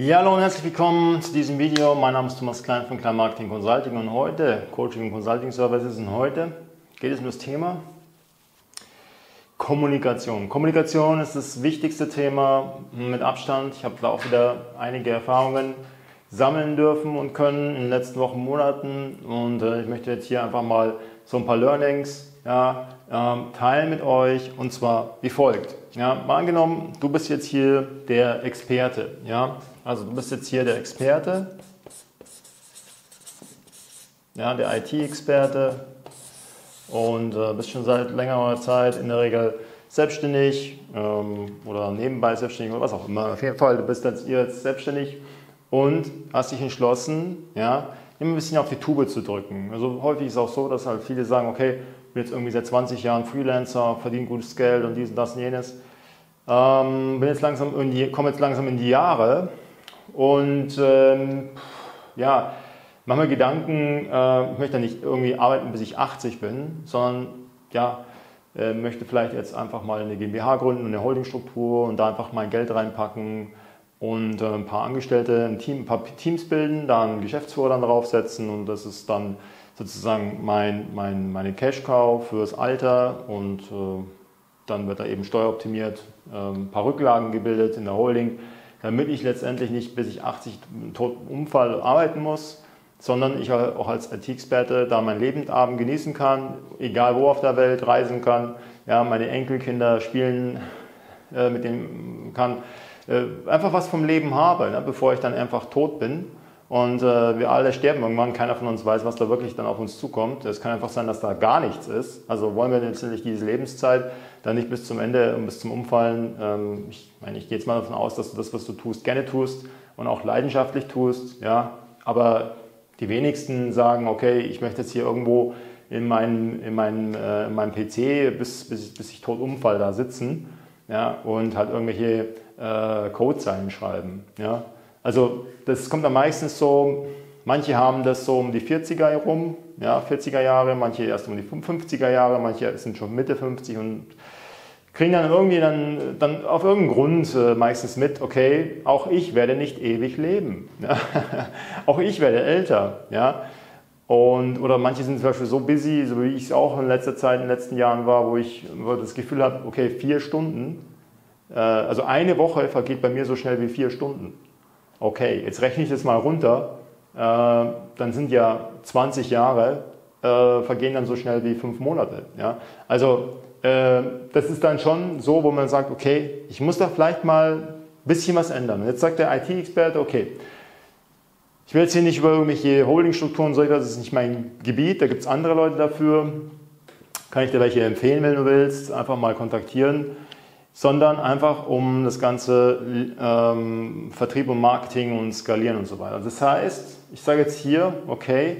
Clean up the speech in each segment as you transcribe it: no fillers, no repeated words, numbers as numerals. Ja, hallo und herzlich willkommen zu diesem Video. Mein Name ist Thomas Klein von Klein Marketing Consulting und heute Coaching und Consulting Services und heute geht es um das Thema Kommunikation. Kommunikation ist das wichtigste Thema mit Abstand. Ich habe da auch wieder einige Erfahrungen sammeln dürfen und können in den letzten Wochen, Monaten und ich möchte jetzt hier einfach mal so ein paar Learnings teilen mit euch und zwar wie folgt. Ja, mal angenommen, du bist jetzt hier der Experte. Ja? Also du bist jetzt hier der Experte, ja, der IT-Experte und bist schon seit längerer Zeit in der Regel selbstständig oder nebenbei selbstständig oder was auch immer. Auf jeden Fall, du bist jetzt selbstständig und hast dich entschlossen, ja, immer ein bisschen auf die Tube zu drücken. Also häufig ist es auch so, dass halt viele sagen, okay, ich bin jetzt irgendwie seit 20 Jahren Freelancer, verdiene gutes Geld und dies und das und jenes. Komme jetzt langsam in die Jahre und ja, mache mir Gedanken, ich möchte nicht irgendwie arbeiten, bis ich 80 bin, sondern ja, möchte vielleicht jetzt einfach mal eine GmbH gründen und eine Holdingstruktur und da einfach mein Geld reinpacken und ein paar Angestellte, ein paar Teams bilden, da einen Geschäftsführer dann draufsetzen und das ist dann sozusagen meine Cash-Cow fürs Alter und dann wird da eben steueroptimiert, ein paar Rücklagen gebildet in der Holding, damit ich letztendlich nicht bis ich 80 tot Unfall arbeiten muss, sondern ich auch als IT-Experte da mein Lebensabend genießen kann, egal wo auf der Welt, reisen kann, ja, meine Enkelkinder spielen mit denen kann, einfach was vom Leben habe, ne, bevor ich dann einfach tot bin. Und wir alle sterben irgendwann, keiner von uns weiß, was da wirklich dann auf uns zukommt. Es kann einfach sein, dass da gar nichts ist. Also wollen wir letztendlich diese Lebenszeit dann nicht bis zum Ende und bis zum Umfallen. Ich meine, ich gehe jetzt mal davon aus, dass du das, was du tust, gerne tust und auch leidenschaftlich tust. Ja? Aber die wenigsten sagen, okay, ich möchte jetzt hier irgendwo in meinem PC, bis ich tot umfall, da sitzen, ja? Und halt irgendwelche Codezeilen schreiben. Ja? Also das kommt dann meistens so, manche haben das so um die 40er herum, ja, 40er Jahre, manche erst um die 50er Jahre, manche sind schon Mitte 50 und kriegen dann irgendwie dann auf irgendeinen Grund meistens mit, okay, auch ich werde nicht ewig leben, ja? Auch ich werde älter, ja, und oder manche sind zum Beispiel so busy, so wie ich es auch in letzter Zeit, in den letzten Jahren war, wo ich das Gefühl habe, okay, 4 Stunden, also eine Woche vergeht bei mir so schnell wie 4 Stunden. Okay, jetzt rechne ich das mal runter, dann sind ja 20 Jahre, vergehen dann so schnell wie 5 Monate. Ja? Also das ist dann schon so, wo man sagt, okay, ich muss da vielleicht mal ein bisschen was ändern. Und jetzt sagt der IT-Experte, okay, ich will jetzt hier nicht über irgendwelche Holdingstrukturen, das ist nicht mein Gebiet, da gibt es andere Leute dafür, kann ich dir welche empfehlen, wenn du willst, einfach mal kontaktieren. Sondern einfach um das ganze Vertrieb und Marketing und Skalieren und so weiter. Das heißt, ich sage jetzt hier, okay,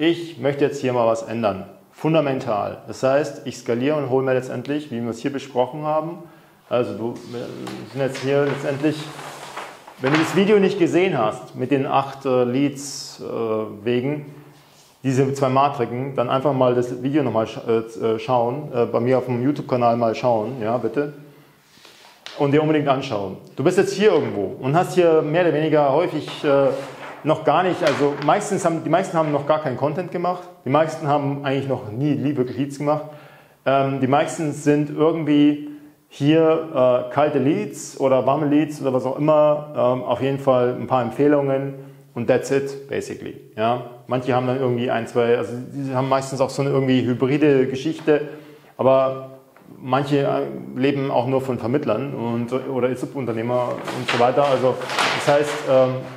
ich möchte jetzt hier mal was ändern, fundamental. Das heißt, ich skaliere und hole mir letztendlich, wie wir es hier besprochen haben, also wir sind jetzt hier letztendlich, wenn du das Video nicht gesehen hast, mit den 8 Leads wegen, diese 2 Matriken, dann einfach mal das Video nochmal schauen, bei mir auf dem YouTube-Kanal mal schauen, ja, bitte, und dir unbedingt anschauen. Du bist jetzt hier irgendwo und hast hier mehr oder weniger häufig noch gar nicht, also die meisten haben noch gar keinen Content gemacht, die meisten haben eigentlich noch nie wirklich Leads gemacht, die meisten sind irgendwie hier kalte Leads oder warme Leads oder was auch immer, auf jeden Fall ein paar Empfehlungen. Und that's it, basically. Ja? Manche haben dann irgendwie 1, 2, also die haben meistens auch so eine irgendwie hybride Geschichte, aber manche leben auch nur von Vermittlern oder Subunternehmer und so weiter. Also das heißt,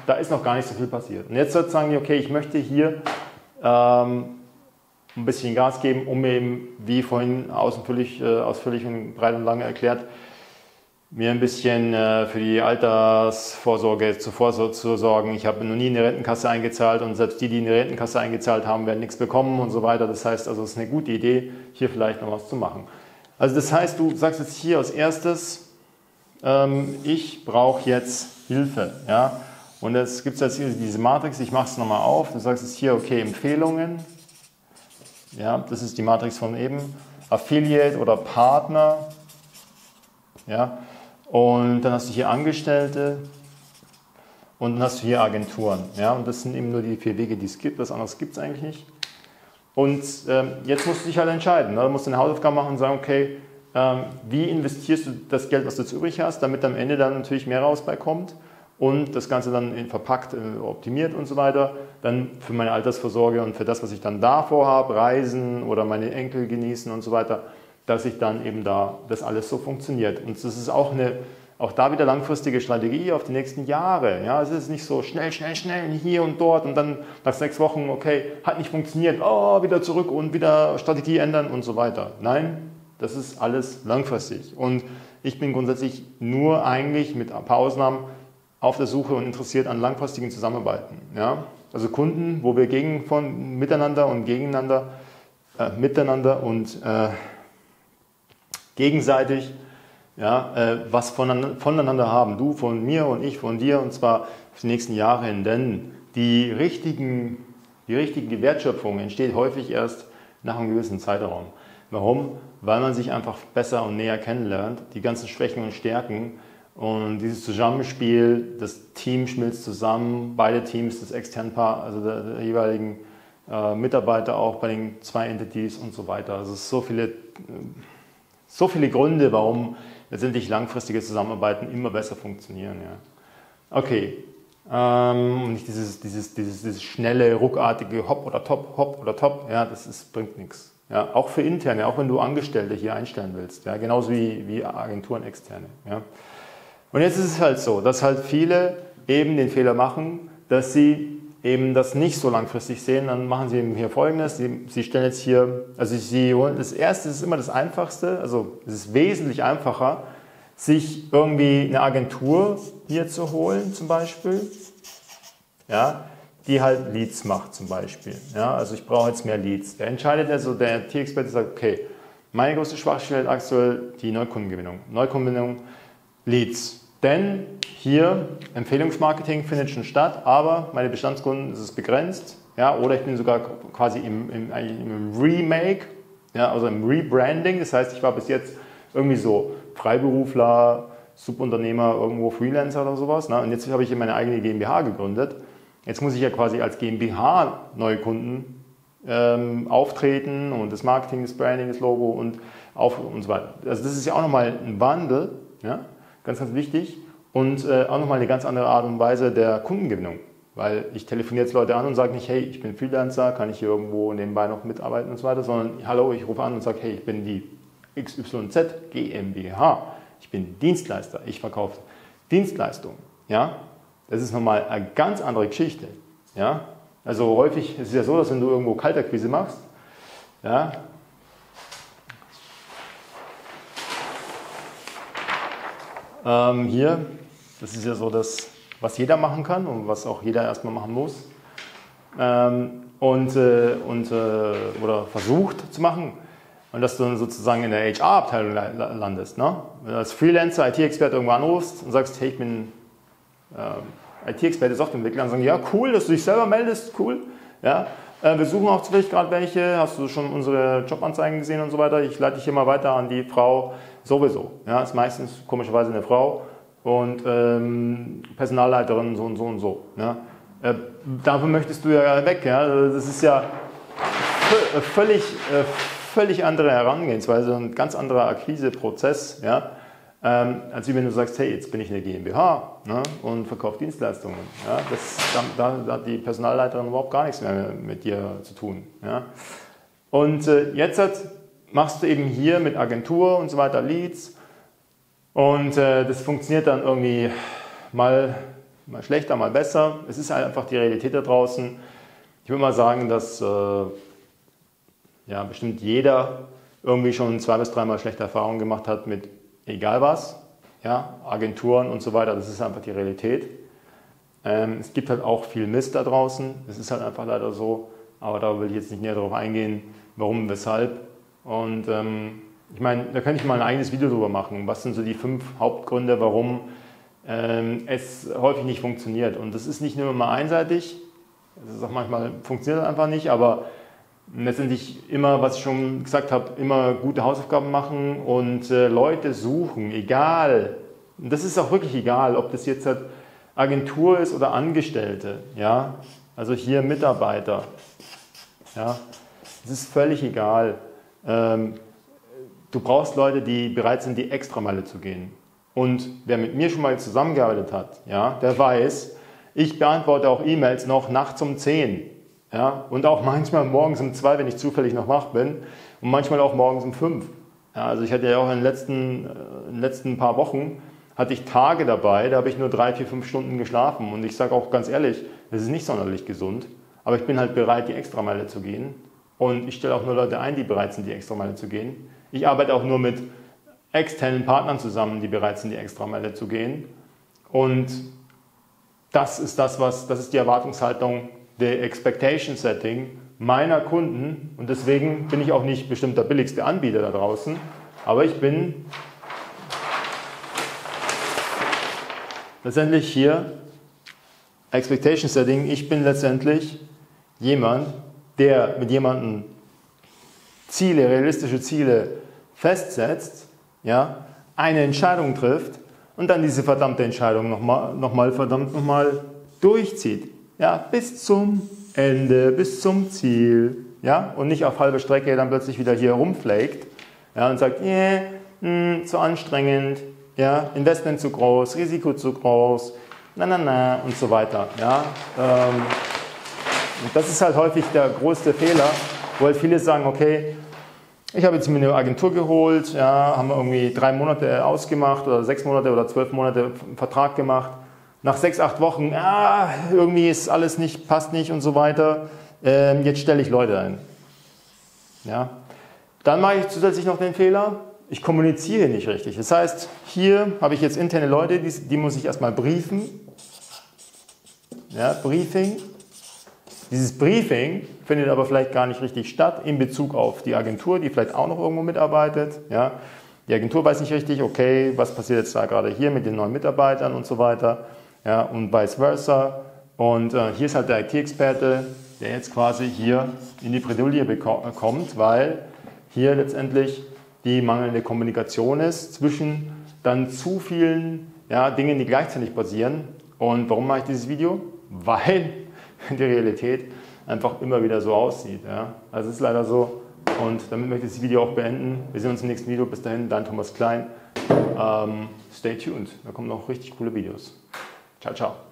da ist noch gar nicht so viel passiert. Und jetzt sagen die, okay, ich möchte hier ein bisschen Gas geben, um eben, wie vorhin ausführlich und breit und lange erklärt, mir ein bisschen für die Altersvorsorge zu sorgen. Ich habe noch nie in die Rentenkasse eingezahlt und selbst die in die Rentenkasse eingezahlt haben, werden nichts bekommen und so weiter. Das heißt, also es ist eine gute Idee, hier vielleicht noch was zu machen. Also das heißt, du sagst jetzt hier als erstes, ich brauche jetzt Hilfe. Ja? Und es gibt jetzt diese Matrix, ich mache es nochmal auf. Du sagst jetzt hier, okay, Empfehlungen. Ja, das ist die Matrix von eben. Affiliate oder Partner. Ja? Und dann hast du hier Angestellte, Und dann hast du hier Agenturen. Ja? Und das sind eben nur die 4 Wege, die es gibt. Was anderes gibt es eigentlich nicht. Und jetzt musst du dich halt entscheiden. Ne? Du musst deine Hausaufgaben machen und sagen, okay, wie investierst du das Geld, was du jetzt übrig hast, damit am Ende dann natürlich mehr raus bei kommt und das Ganze dann verpackt, optimiert und so weiter. Dann für meine Altersvorsorge und für das, was ich dann da vorhabe, reisen oder meine Enkel genießen und so weiter, dass ich dann eben da, das alles so funktioniert. Und das ist auch eine... Auch da wieder langfristige Strategie auf die nächsten Jahre. Ja, es ist nicht so schnell, schnell, schnell hier und dort und dann nach 6 Wochen, okay, hat nicht funktioniert, oh, wieder zurück und wieder Strategie ändern und so weiter. Nein, das ist alles langfristig. Und ich bin grundsätzlich nur eigentlich mit ein paar Ausnahmen auf der Suche und interessiert an langfristigen Zusammenarbeiten. Ja? Also Kunden, wo wir miteinander und gegenseitig was voneinander haben, du von mir und ich von dir, und zwar für die nächsten Jahre hin, denn die richtige Wertschöpfung entsteht häufig erst nach einem gewissen Zeitraum. Warum? Weil man sich einfach besser und näher kennenlernt, die ganzen Schwächen und Stärken und dieses Zusammenspiel, das Team schmilzt zusammen, beide Teams, das externe Paar, also der jeweiligen Mitarbeiter auch bei den 2 Entities und so weiter. Also es sind so viele Gründe, warum letztendlich langfristige Zusammenarbeiten immer besser funktionieren. Ja. Okay, nicht dieses schnelle, ruckartige Hopp oder Top, ja, das bringt nichts. Ja, auch für interne, auch wenn du Angestellte hier einstellen willst, ja, genauso wie Agenturen externe. Ja. Und jetzt ist es halt so, dass halt viele eben den Fehler machen, dass sie eben das nicht so langfristig sehen. Dann machen sie eben hier Folgendes, sie stellen jetzt hier, also sie holen, das Erste ist immer das Einfachste, also es ist wesentlich einfacher, sich irgendwie eine Agentur hier zu holen zum Beispiel, ja, die halt Leads macht zum Beispiel. Ja, also ich brauche jetzt mehr Leads. Der entscheidet also, der IT-Experte sagt, okay, meine größte Schwachstelle ist aktuell die Neukundengewinnung. Leads. Denn hier, Empfehlungsmarketing findet schon statt, aber meine Bestandskunden ist es begrenzt. Ja, oder ich bin sogar quasi im Remake, ja, also im Rebranding. Das heißt, ich war bis jetzt irgendwie so Freiberufler, Subunternehmer, irgendwo Freelancer oder sowas. Ne? Und jetzt habe ich meine eigene GmbH gegründet. Jetzt muss ich ja quasi als GmbH neue Kunden auftreten und das Marketing, das Branding, das Logo und so weiter. Also das ist ja auch nochmal ein Wandel, ja? Ganz, ganz wichtig. Und auch nochmal eine ganz andere Art und Weise der Kundengewinnung. Weil ich telefoniere jetzt Leute an und sage nicht, hey, ich bin Freelancer, kann ich hier irgendwo nebenbei noch mitarbeiten und so weiter, sondern hallo, ich rufe an und sage, hey, ich bin die XYZ GmbH, ich bin Dienstleister, ich verkaufe Dienstleistungen. Ja? Das ist nochmal eine ganz andere Geschichte. Ja? Also häufig ist es ja so, dass wenn du irgendwo Kaltakquise machst, ja, hier, das ist ja so das, was jeder machen kann und was auch jeder erstmal machen muss oder versucht zu machen, und dass du dann sozusagen in der HR-Abteilung landest. Ne? Wenn du als Freelancer, IT-Experte irgendwo anrufst und sagst, hey, ich bin IT-Experte, Softwareentwickler, dann sagen die, ja, cool, dass du dich selber meldest, cool. Ja? Wir suchen auch vielleicht gerade welche, hast du schon unsere Jobanzeigen gesehen und so weiter, ich leite dich hier mal weiter an die Frau sowieso. Ja, ist meistens komischerweise eine Frau und Personalleiterin so und so und so. Ja. Davon möchtest du ja weg. Ja? Das ist ja völlig andere Herangehensweise und ganz anderer Akquiseprozess, ja? Als wenn du sagst, hey, jetzt bin ich eine GmbH, ne? Und verkaufe Dienstleistungen. Ja? Da hat die Personalleiterin überhaupt gar nichts mehr mit dir zu tun. Ja? Und jetzt machst du eben hier mit Agentur und so weiter Leads, und das funktioniert dann irgendwie mal schlechter, mal besser. Es ist halt einfach die Realität da draußen. Ich würde mal sagen, dass ja, bestimmt jeder irgendwie schon 2- bis 3-mal schlechte Erfahrungen gemacht hat mit egal was, ja, Agenturen und so weiter. Das ist einfach die Realität. Es gibt halt auch viel Mist da draußen. Das ist halt einfach leider so, aber da will ich jetzt nicht näher drauf eingehen, warum, weshalb. Und ich meine, da könnte ich mal ein eigenes Video drüber machen. Was sind so die 5 Hauptgründe, warum es häufig nicht funktioniert? Und das ist nicht nur immer einseitig, das ist auch manchmal, funktioniert das einfach nicht, aber letztendlich immer, was ich schon gesagt habe, immer gute Hausaufgaben machen und Leute suchen, egal. Und das ist auch wirklich egal, ob das jetzt halt Agentur ist oder Angestellte, ja, also hier Mitarbeiter, ja, es ist völlig egal. Du brauchst Leute, die bereit sind, die Extrameile zu gehen. Und wer mit mir schon mal zusammengearbeitet hat, ja, der weiß, ich beantworte auch E-Mails noch nachts um 10. Ja, und auch manchmal morgens um 2, wenn ich zufällig noch wach bin. Und manchmal auch morgens um 5. Ja, also ich hatte ja auch in den letzten paar Wochen, hatte ich Tage dabei, da habe ich nur 3, 4, 5 Stunden geschlafen. Und ich sage auch ganz ehrlich, das ist nicht sonderlich gesund. Aber ich bin halt bereit, die Extrameile zu gehen. Und ich stelle auch nur Leute ein, die bereit sind, die Extrameile zu gehen. Ich arbeite auch nur mit externen Partnern zusammen, die bereit sind, die Extrameile zu gehen. Und das ist die Erwartungshaltung, der Expectation Setting meiner Kunden. Und deswegen bin ich auch nicht bestimmt der billigste Anbieter da draußen, aber ich bin letztendlich hier Expectation Setting. Ich bin letztendlich jemand, der mit jemandem Ziele, realistische Ziele festsetzt, ja, eine Entscheidung trifft und dann diese verdammte Entscheidung verdammt nochmal durchzieht. Ja, bis zum Ende, bis zum Ziel. Ja, und nicht auf halber Strecke dann plötzlich wieder hier rumflaked, ja, und sagt, zu anstrengend, ja, Investment zu groß, Risiko zu groß, na und so weiter. Ja. Und das ist halt häufig der größte Fehler, wo halt viele sagen, okay, ich habe jetzt mir eine Agentur geholt, ja, haben irgendwie 3 Monate ausgemacht oder 6 Monate oder 12 Monate einen Vertrag gemacht. Nach 6, 8 Wochen, irgendwie ist alles nicht, passt nicht und so weiter. Jetzt stelle ich Leute ein. Ja. Dann mache ich zusätzlich noch den Fehler, ich kommuniziere nicht richtig. Das heißt, hier habe ich jetzt interne Leute, die muss ich erstmal briefen. Ja, Briefing. Dieses Briefing findet aber vielleicht gar nicht richtig statt in Bezug auf die Agentur, die vielleicht auch noch irgendwo mitarbeitet. Ja. Die Agentur weiß nicht richtig, okay, was passiert jetzt da gerade hier mit den neuen Mitarbeitern und so weiter, ja, und vice versa. Und hier ist halt der IT-Experte, der jetzt quasi hier in die Bredouille kommt, weil hier letztendlich die mangelnde Kommunikation ist zwischen dann zu vielen, ja, Dingen, die gleichzeitig passieren. Und warum mache ich dieses Video? Weil die Realität einfach immer wieder so aussieht. Ja. Also es ist leider so, und damit möchte ich das Video auch beenden. Wir sehen uns im nächsten Video. Bis dahin, dein Thomas Klein. Stay tuned, da kommen noch richtig coole Videos. Ciao, ciao.